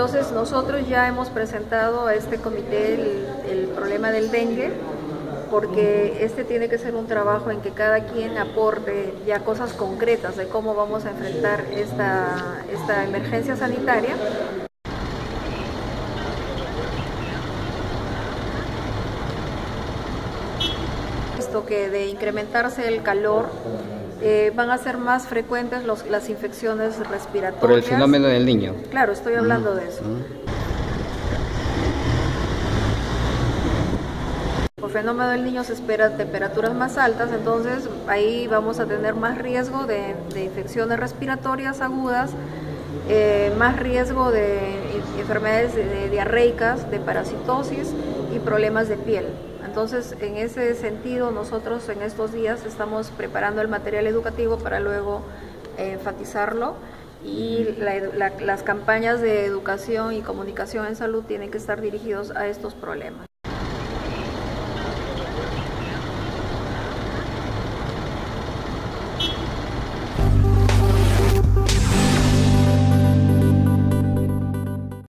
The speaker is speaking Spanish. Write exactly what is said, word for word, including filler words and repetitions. Entonces nosotros ya hemos presentado a este comité el, el problema del dengue, porque este tiene que ser un trabajo en que cada quien aporte ya cosas concretas de cómo vamos a enfrentar esta, esta emergencia sanitaria. Esto que de incrementarse el calor, Eh, van a ser más frecuentes los, las infecciones respiratorias. Por el fenómeno del niño. Claro, estoy hablando uh-huh. de eso. Uh-huh. Por fenómeno del niño se esperan temperaturas más altas, entonces ahí vamos a tener más riesgo de, de infecciones respiratorias agudas, eh, más riesgo de enfermedades de, de diarreicas, de parasitosis y problemas de piel. Entonces, en ese sentido, nosotros en estos días estamos preparando el material educativo para luego enfatizarlo, y la, la, las campañas de educación y comunicación en salud tienen que estar dirigidos a estos problemas.